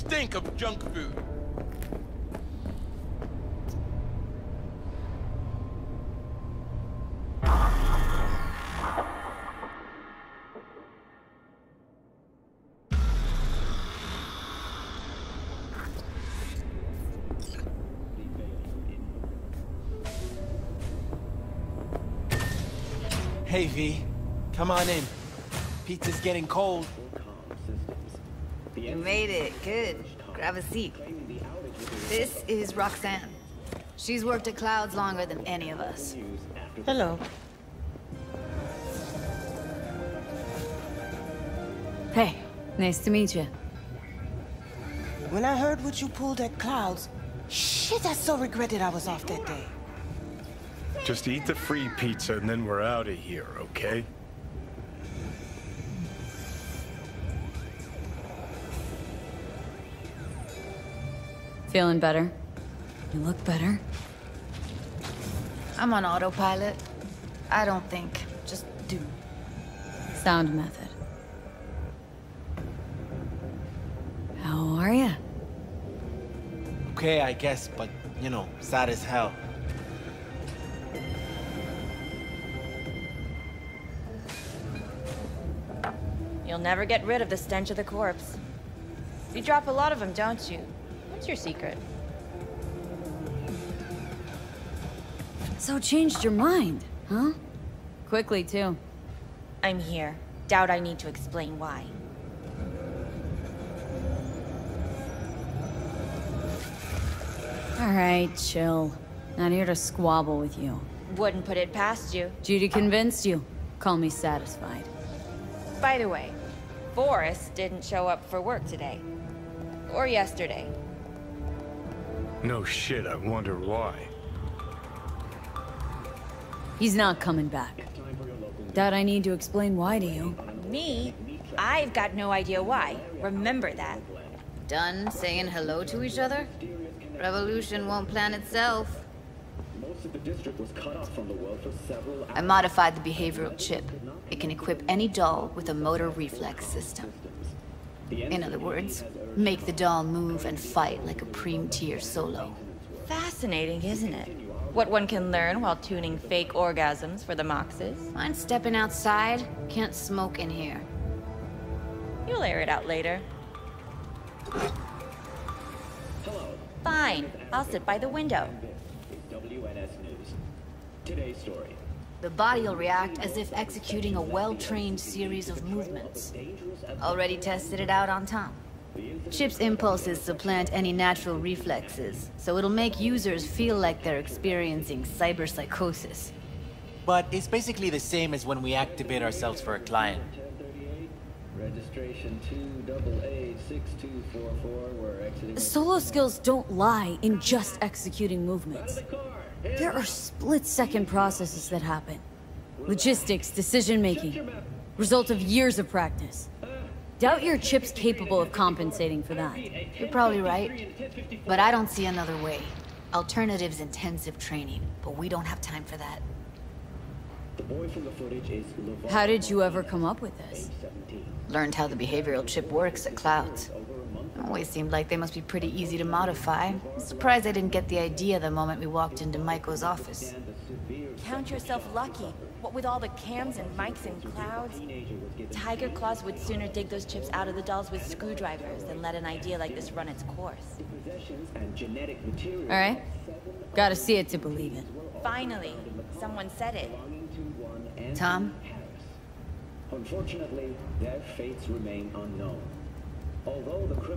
stink of junk food. Hey, V. Come on in. Pizza's getting cold. You made it. Good. Grab a seat. This is Roxanne. She's worked at Clouds longer than any of us. Hello. Hey. Nice to meet you. When I heard what you pulled at Clouds, shit, I so regretted I was off that day. Just eat the free pizza and then we're out of here, okay? Feeling better? You look better. I'm on autopilot. I don't think, just do. Sound method. How are ya? Okay, I guess, but, you know, sad as hell. You'll never get rid of the stench of the corpse. You drop a lot of them, don't you? What's your secret? So changed your mind, huh? Quickly, too. I'm here. Doubt I need to explain why. All right, chill. Not here to squabble with you. Wouldn't put it past you. Judy convinced you. Call me satisfied. By the way, Boris didn't show up for work today. Or yesterday. No shit, I wonder why. He's not coming back. Doubt I need to explain why to you. Me? I've got no idea why. Remember that. Done saying hello to each other? Revolution won't plan itself. Most of the district was cut off from the world for several hours. I modified the behavioral chip. It can equip any doll with a motor reflex system. In other words, make the doll move and fight like a prime-tier solo. Fascinating, isn't it? What one can learn while tuning fake orgasms for the moxes. Mind stepping outside? Can't smoke in here. You'll air it out later. Hello. Fine. I'll sit by the window. WNS News. Today's story. The body will react as if executing a well-trained series of movements. Already tested it out on Tom. Chip's impulses supplant any natural reflexes, so it'll make users feel like they're experiencing cyberpsychosis. But it's basically the same as when we activate ourselves for a client. Registration 2AA6244, we're exiting. Solo skills don't lie in just executing movements. There are split-second processes that happen. Logistics, decision-making, result of years of practice. Doubt your chip's capable of compensating for that. You're probably right, but I don't see another way. Alternative's intensive training, but we don't have time for that. How did you ever come up with this? Learned how the behavioral chip works at Clouds. Always seemed like they must be pretty easy to modify. I'm surprised I didn't get the idea the moment we walked into Michael's office. Count yourself lucky. What with all the cams and mics and Clouds? Tiger Claws would sooner dig those chips out of the dolls with screwdrivers than let an idea like this run its course. Alright. Gotta see it to believe it. Finally, someone said it. Tom? Unfortunately, their fates remain unknown.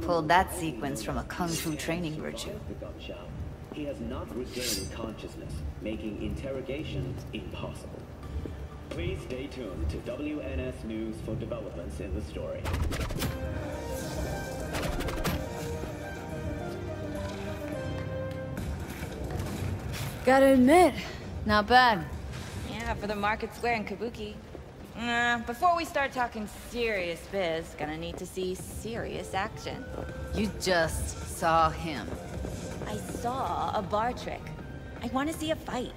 Pulled that sequence from a kung fu training virtue. He has not regained consciousness, making interrogation impossible. Please stay tuned to WNS News for developments in the story. Gotta admit, not bad. Yeah, for the market square in Kabuki. Before we start talking serious biz, gonna need to see serious action. You just saw him. I saw a bar trick. I want to see a fight.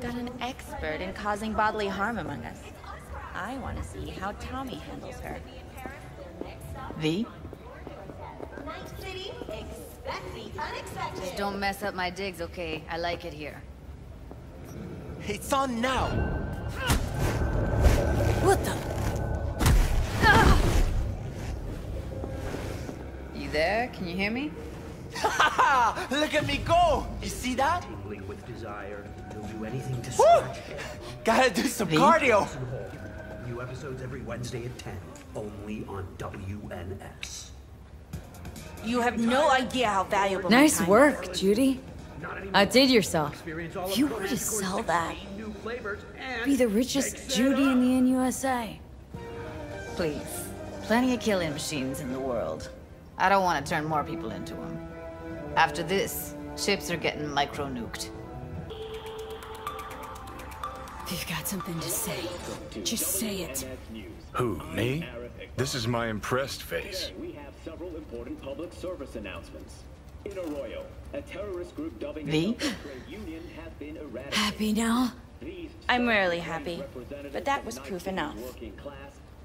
Got an expert in causing bodily harm among us. I want to see how Tommy handles her. V? Night City, expect the unexpected. Just don't mess up my digs, okay? I like it here. It's on now! What the? You there? Can you hear me? Ha ha! Look at me go! You see that? Tingling with desire. You'll do anything to scratch it. Gotta do some cardio! New episodes every Wednesday at 10. Only on WNS. You have no idea how valuable. Nice work, Judy. Outdid yourself. If you were to sell that, be the richest Judy in the NUSA. Please. Plenty of killing machines in the world. I don't want to turn more people into them. After this, ships are getting micro-nuked. If you've got something to say, just say it. Who, me? This is my impressed face. Several important public service announcements. In Arroyo, a terrorist group dubbing the union has been eradicated. Happy now? I'm rarely happy, but that was proof enough.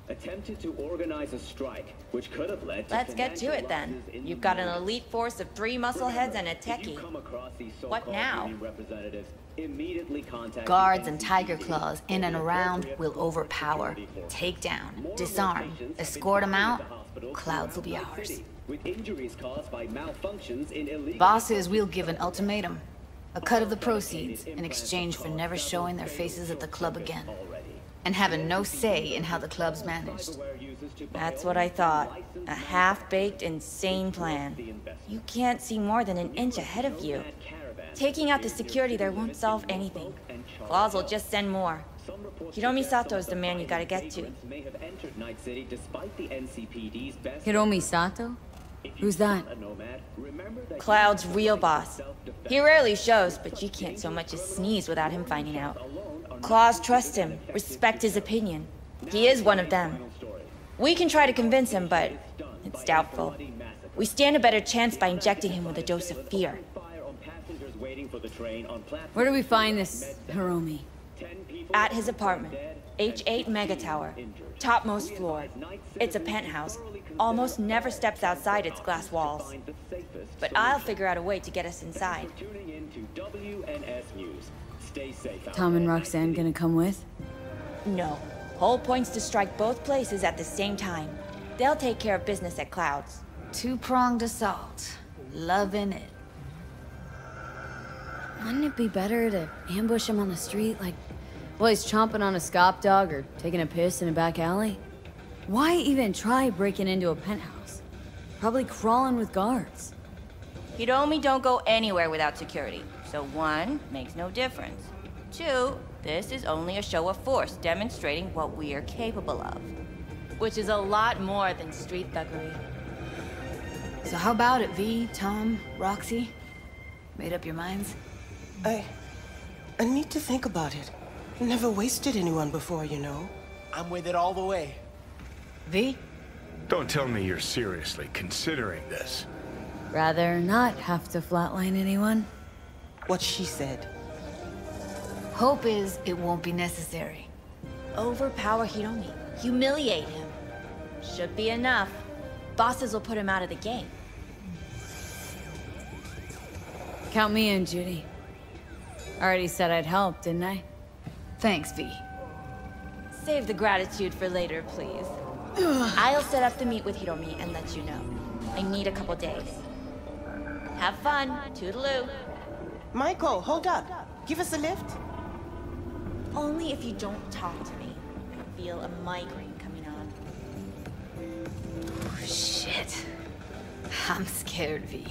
Attempted to organize a strike, which could have led to. Let's get to it then. You've got an elite force of 3 muscleheads and a techie. What now? Guards and Tiger Claws in and around will overpower, take down, disarm, escort them out. Clouds will be ours. With injuries caused by malfunctions in illegal. Bosses will give an ultimatum, a cut of the proceeds in exchange for never showing their faces at the club again, and having no say in how the club's managed. That's what I thought. A half-baked, insane plan. You can't see more than an inch ahead of you. Taking out the security there won't solve anything. Claws will just send more. Hiromi Sato is the man you gotta get to. Hiromi Sato? Who's that? Cloud's real boss. He rarely shows, but you can't so much as sneeze without him finding out. Claws trust him, respect his opinion. He is one of them. We can try to convince him, but it's doubtful. We stand a better chance by injecting him with a dose of fear. Where do we find this Hiromi? At his apartment, H8 Mega Tower, topmost floor. It's a penthouse, almost never steps outside its glass walls. But I'll figure out a way to get us inside. Tom and Roxanne gonna come with? No. Whole point's to strike both places at the same time. They'll take care of business at Clouds. Two-pronged assault. Loving it. Wouldn't it be better to ambush him on the street, like while he's chomping on a scop dog or taking a piss in a back alley? Why even try breaking into a penthouse? Probably crawling with guards. Hiromi don't go anywhere without security, so 1, makes no difference. 2, this is only a show of force demonstrating what we are capable of, which is a lot more than street thuggery. So how about it, V, Tom, Roxy? Made up your minds? I need to think about it. Never wasted anyone before, you know. I'm with it all the way. V? Don't tell me you're seriously considering this. Rather not have to flatline anyone. What she said. Hope is it won't be necessary. Overpower Hiromi. Humiliate him. Should be enough. Bosses will put him out of the game. Count me in, Judy. Already said I'd help, didn't I? Thanks, V. Save the gratitude for later, please. I'll set up the meet with Hiromi and let you know. I need a couple days. Have fun. Toodaloo. Michael, hold up. Give us a lift. Only if you don't talk to me. I feel a migraine coming on. Oh, shit. I'm scared, V.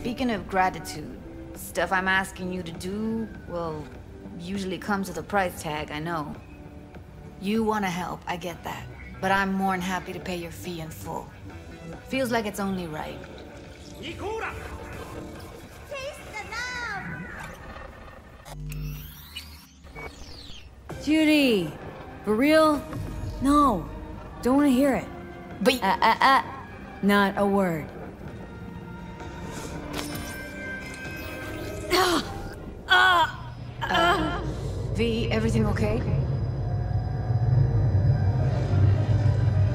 Speaking of gratitude, stuff I'm asking you to do, well, usually comes with a price tag, I know. You want to help, I get that. But I'm more than happy to pay your fee in full. Feels like it's only right. Taste the love! Judy! For real? No. Don't want to hear it. But not a word. V, everything okay?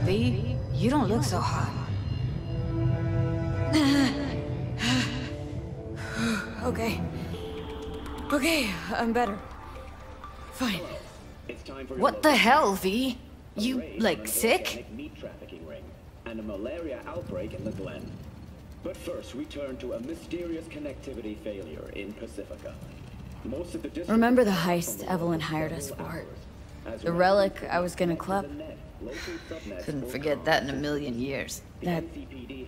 V, you don't look so hot. Okay. Okay, I'm better. Fine. It's time for what the hell, V? You, like, sick? Meat trafficking ring and a malaria outbreak in the Glen. But first, we turn to a mysterious connectivity failure in Pacifica. Most of the remember the heist Evelyn hired us for? The relic I was gonna club? Couldn't forget that in a million years. That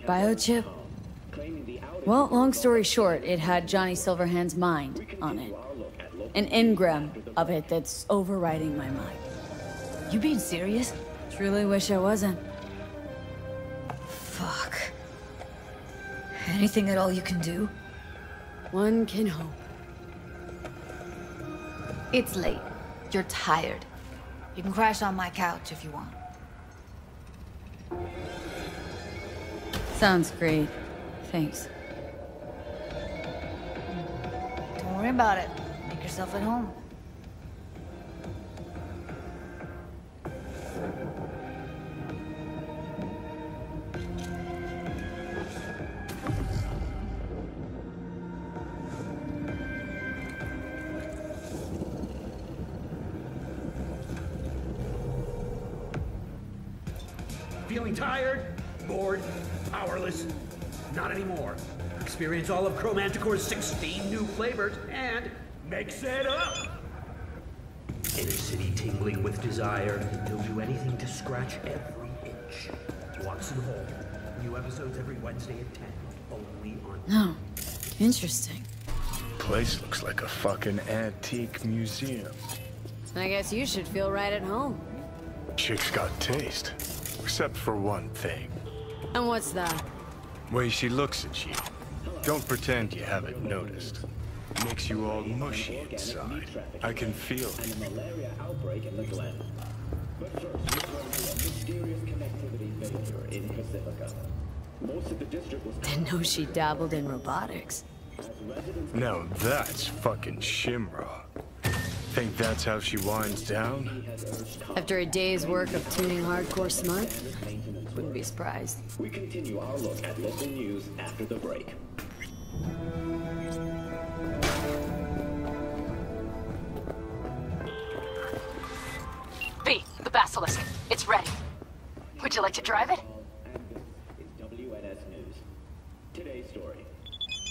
biochip? Well, long story short, it had Johnny Silverhand's mind on it. An engram of it that's overriding my mind. You being serious? Truly wish I wasn't. Fuck. Anything at all you can do? One can hope. It's late. You're tired. You can crash on my couch if you want. Sounds great. Thanks. Don't worry about it. Make yourself at home. Feeling tired? Bored? Powerless? Not anymore. Experience all of Chromanticore's 16 new flavors and mix it up! Inner city tingling with desire. They'll do anything to scratch every itch. Watson Hall. New episodes every Wednesday at 10. Only on... Oh. Interesting. Place looks like a fucking antique museum. I guess you should feel right at home. Chick's got taste. Except for one thing. And what's that? Way she looks at you. Don't pretend you haven't noticed. Makes you all mushy inside. I can feel it. Didn't know she dabbled in robotics. Now that's fucking Shim'ra. Think that's how she winds down? After a day's work of tuning hardcore smut? Wouldn't be surprised. We continue our look at local news after the break. V, the Basilisk. It's ready. Would you like to drive it? And this is WNS News. Today's story.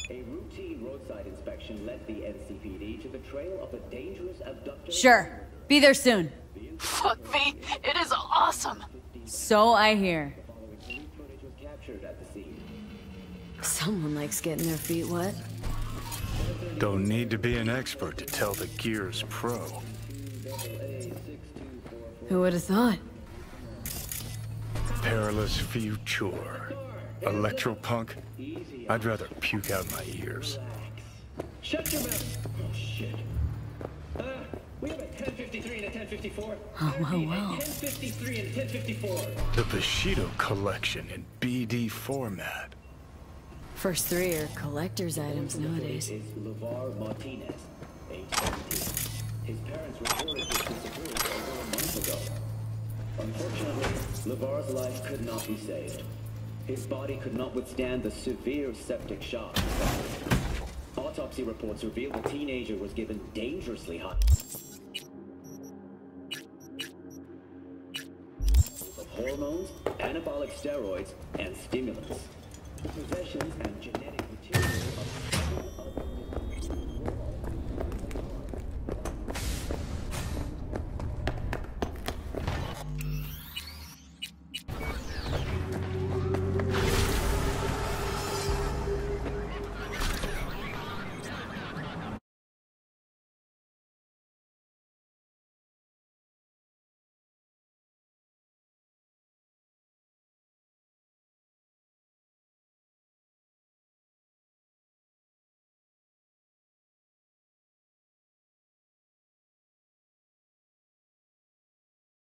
A routine roadside inspection led the NCPD to the trail of a dangerous abduction. Sure. Be there soon. Fuck me. It is awesome. So I hear. Someone likes getting their feet wet. Don't need to be an expert to tell the Gears Pro. Who would have thought? Perilous future. Electropunk? I'd rather puke out my ears. Shut your mouth! Oh, shit. We have a 1053 and a 1054. Oh, wow, wow. 1053 and 1054. The Bushido collection in BD format. First three are collector's items nowadays. Is Levar Martinez, age 17. His parents reported his disappearance over a month ago. Unfortunately, Levar's life could not be saved. His body could not withstand the severe septic shock. Autopsy reports revealed the teenager was given dangerously high of hormones, anabolic steroids, and stimulants. Possessions and genetic material of